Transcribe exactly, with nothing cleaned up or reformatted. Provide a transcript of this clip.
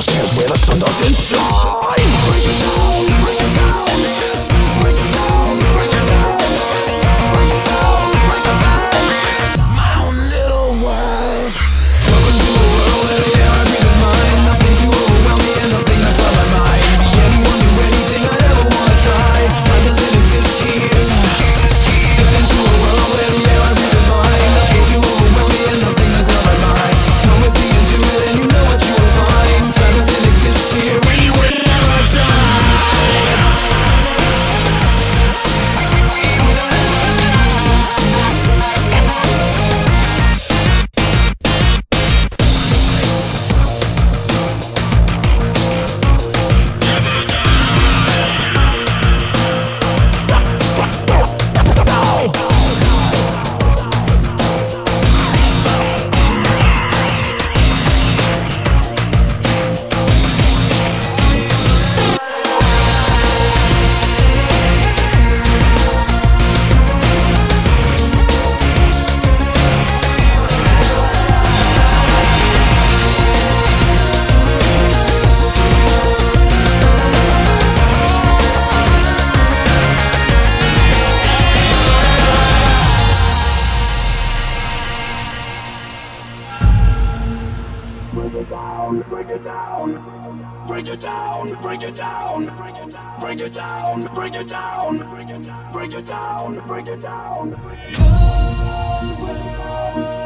just stands where the sun doesn't shine. Break it down, break it down, break it down, break it down, break it down, break it down. My own little world. Welcome to a world where the air I breathe is mine. Nothing to overwhelm me and nothing that's on my mind. Be anyone, do anything I'd ever wanna try. Why does it exist here? Step into a world where the air I breathe is mine. Nothing to overwhelm me and nothing that's on my mind. Come with me and do it and you know what you will find. Time doesn't exist here. We will never die. Break it down, break it down, break it down, break it down, break it down, break it down, break it down, break it down, break it down.